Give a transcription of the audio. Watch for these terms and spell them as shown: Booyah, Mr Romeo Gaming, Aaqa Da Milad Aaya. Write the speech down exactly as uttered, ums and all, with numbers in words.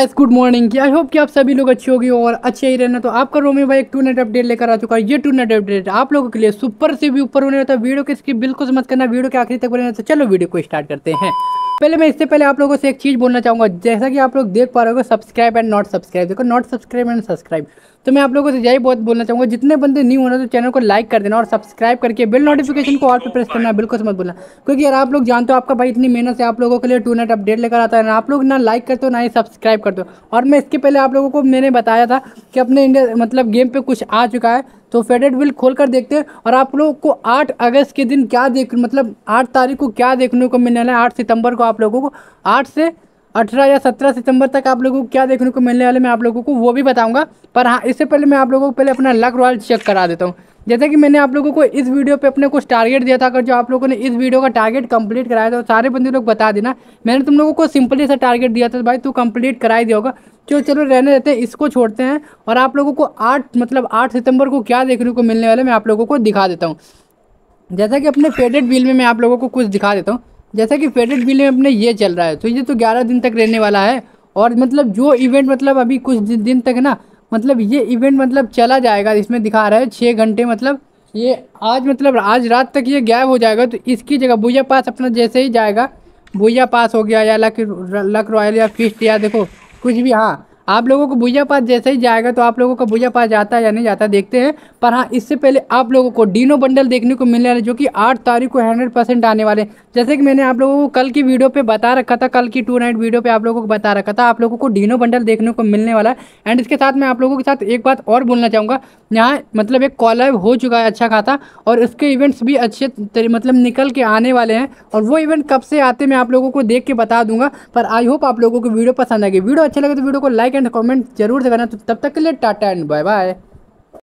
S good morning की I hope कि आप सभी लोग अच्छे होगी और अच्छे ही रहना। तो आपका रोमी भाई एक टू नेट अपडेट लेकर आ चुका है। ये टू नेट अपडेट आप लोगों के लिए सुपर से भी ऊपर होने वाला है। वीडियो की स्किप बिल्कुल मत करना, वीडियो के आखिरी तक बने। तो चलो वीडियो को स्टार्ट करते हैं। पहले मैं इससे पहले आप लोगों से एक चीज़ बोलना चाहूँगा, जैसा कि आप लोग देख पा रहे हो सब्सक्राइब एंड नॉट सब्सक्राइब, देखो नॉट सब्सक्राइब एंड सब्सक्राइब। तो मैं आप लोगों से यही बहुत बोलना चाहूँगा, जितने बंदे न्यू होना तो चैनल को लाइक कर देना और सब्सक्राइब करके बेल नोटिफिकेशन को ऑल पे प्रेस करना, बिल्कुल मत बोलना। क्योंकि यार आप लोग जानते हो आपका भाई इतनी मेहनत से आप लोगों के लिए टू नेट अपडेट लेकर आता है, ना आप लोग ना लाइक करते हो ना ही सब्सक्राइब करते हो। और मैं इसके पहले आप लोगों को मैंने बताया था कि अपने इंडिया मतलब गेम पर कुछ आ चुका है, तो फेडेड बिल खोल कर देखते हैं। और आप लोगों को आठ अगस्त के दिन क्या देख मतलब आठ तारीख को क्या देखने को मिलने वाला है, आठ सितंबर को आप लोगों को आठ से अठारह या सत्रह सितंबर तक आप लोगों को क्या देखने को मिलने वाला है मैं आप लोगों को वो भी बताऊंगा। पर हाँ, इससे पहले मैं आप लोगों को पहले अपना लक रॉयल चेक करा देता हूँ। जैसे कि मैंने आप लोगों को इस वीडियो पे अपने कुछ टारगेट दिया था, अगर जो आप लोगों ने इस वीडियो का टारगेट कंप्लीट कराया था सारे बंदे लोग बता देना। मैंने तुम लोगों को सिंपली सा टारगेट दिया था, भाई तू कंप्लीट करा ही दिया होगा। चलो चलो रहने देते हैं, इसको छोड़ते हैं। और आप लोगों को आठ मतलब आठ सितंबर को क्या देखने को मिलने वाला है मैं आप लोगों को दिखा देता हूँ। जैसा कि अपने फेडेड बिल में मैं आप लोगों को कुछ दिखा देता हूँ। जैसा कि फेडेड बिल में अपने ये चल रहा है, तो ये तो ग्यारह दिन तक रहने वाला है। और मतलब जो इवेंट मतलब अभी कुछ दिन तक ना मतलब ये इवेंट मतलब चला जाएगा, इसमें दिखा रहा है छः घंटे, मतलब ये आज मतलब आज रात तक ये गायब हो जाएगा। तो इसकी जगह बूया पास अपना जैसे ही जाएगा, बूया पास हो गया या लक लक रॉयल या फिस्ट या देखो कुछ भी। हाँ, आप लोगों को बूया पास जैसे ही जाएगा, तो आप लोगों का बूया पास जाता है या नहीं जाता देखते हैं। पर हाँ, इससे पहले आप लोगों को डीनो बंडल देखने को मिलने वाला है, जो कि आठ तारीख को हंड्रेड परसेंट आने वाले। जैसे कि मैंने आप लोगों को कल की वीडियो पे बता रखा था, कल की टू नाइट वीडियो पे आप लोगों को बता रखा था आप लोगों को डीनो बंडल देखने को मिलने वाला है। एंड इसके साथ मैं आप लोगों के साथ एक बात और बोलना चाहूँगा, यहाँ मतलब एक कॉलर हो चुका है अच्छा खासा, और उसके इवेंट्स भी अच्छे मतलब निकल के आने वाले हैं। और वो इवेंट कब से आते मैं आप लोगों को देख के बता दूंगा। पर आई होप आप लोगों को वीडियो पसंद आएगी। वीडियो अच्छा लगे तो वीडियो को लाइक एंड कमेंट जरूर से करना। तो तब तक के लिए टाटा एंड बाय बाय।